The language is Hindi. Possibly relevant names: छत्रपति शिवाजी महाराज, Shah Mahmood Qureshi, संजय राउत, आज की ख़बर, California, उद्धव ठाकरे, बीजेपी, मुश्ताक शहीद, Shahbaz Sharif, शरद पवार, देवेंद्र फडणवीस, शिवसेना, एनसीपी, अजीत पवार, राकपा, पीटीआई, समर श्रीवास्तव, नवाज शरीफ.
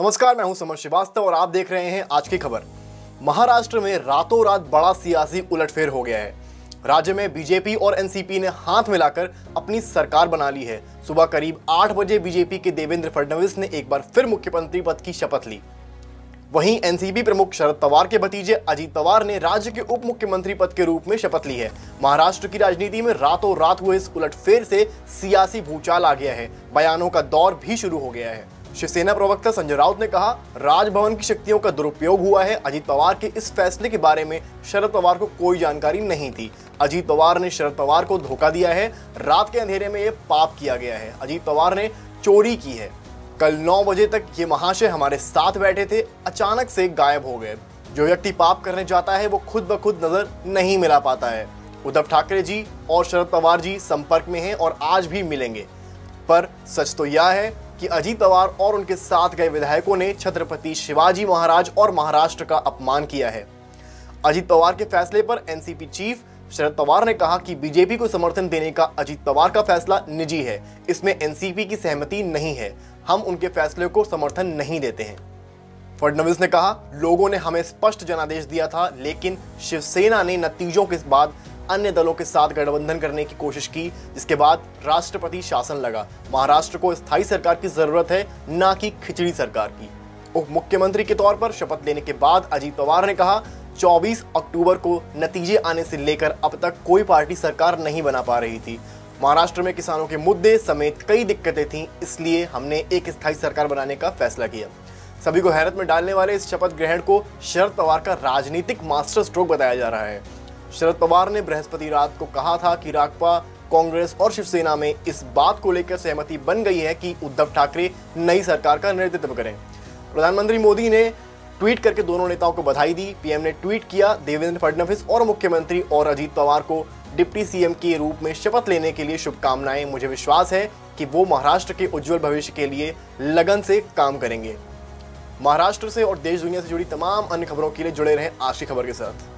नमस्कार, मैं हूं समर श्रीवास्तव और आप देख रहे हैं आज की खबर। महाराष्ट्र में रातों रात बड़ा सियासी उलटफेर हो गया है। राज्य में बीजेपी और एनसीपी ने हाथ मिलाकर अपनी सरकार बना ली है। सुबह करीब 8 बजे बीजेपी के देवेंद्र फडणवीस ने एक बार फिर मुख्यमंत्री पद की शपथ ली। वहीं एनसीपी प्रमुख शरद पवार के भतीजे अजीत पवार ने राज्य के उप मुख्यमंत्री पद के रूप में शपथ ली है। महाराष्ट्र की राजनीति में रातों रात हुए इस उलटफेर से सियासी भूचाल आ गया है। बयानों का दौर भी शुरू हो गया है। शिवसेना प्रवक्ता संजय राउत ने कहा, राजभवन की शक्तियों का दुरुपयोग हुआ है। अजीत पवार के इस फैसले के बारे में शरद पवार को कोई जानकारी नहीं थी। अजीत पवार ने शरद पवार को धोखा दिया है। रात के अंधेरे में यह पाप किया गया है। अजीत पवार ने चोरी की है। कल 9 बजे तक ये महाशय हमारे साथ बैठे थे, अचानक से गायब हो गए। जो व्यक्ति पाप करने जाता है वो खुद ब खुद नजर नहीं मिला पाता है। उद्धव ठाकरे जी और शरद पवार जी संपर्क में हैं और आज भी मिलेंगे। पर सच तो यह है कि अजीत पवार और उनके साथ गए विधायकों ने छत्रपति शिवाजी महाराज और महाराष्ट्र का अपमान किया है। अजीत पवार के फैसले पर एनसीपी चीफ शरद पवार ने कहा कि बीजेपी को समर्थन देने का अजीत पवार का फैसला निजी है, इसमें एनसीपी की सहमति नहीं है। हम उनके फैसले को समर्थन नहीं देते हैं। फडणवीस ने कहा, लोगों ने हमें स्पष्ट जनादेश दिया था, लेकिन शिवसेना ने नतीजों के बाद अन्य दलों के साथ गठबंधन करने की कोशिश की, जिसके बाद राष्ट्रपति शासन लगा। महाराष्ट्र को स्थायी सरकार की जरूरत है, ना कि खिचड़ी सरकार की। उप मुख्यमंत्री के तौर पर शपथ लेने के बाद अजीत पवार ने कहा, 24 अक्टूबर को नतीजे आने से लेकर अब तक कोई पार्टी सरकार नहीं बना पा रही थी। महाराष्ट्र में किसानों के मुद्दे समेत कई दिक्कतें थीं, इसलिए हमने एक स्थायी सरकार बनाने का फैसला किया। सभी को हैरत में डालने वाले इस शपथ ग्रहण को शरद पवार का राजनीतिक मास्टर स्ट्रोक बताया जा रहा है। शरद पवार ने बृहस्पति रात को कहा था कि राकपा, कांग्रेस और शिवसेना में इस बात को लेकर सहमति बन गई है कि उद्धव ठाकरे नई सरकार का नेतृत्व करें। प्रधानमंत्री मोदी ने ट्वीट करके दोनों नेताओं को बधाई दी। पीएम ने ट्वीट किया, देवेंद्र फडणवीस और मुख्यमंत्री और अजीत पवार को डिप्टी सीएम के रूप में शपथ लेने के लिए शुभकामनाएं। मुझे विश्वास है कि वो महाराष्ट्र के उज्जवल भविष्य के लिए लगन से काम करेंगे। महाराष्ट्र से और देश दुनिया से जुड़ी तमाम अन्य खबरों के लिए जुड़े रहें आज की खबर के साथ।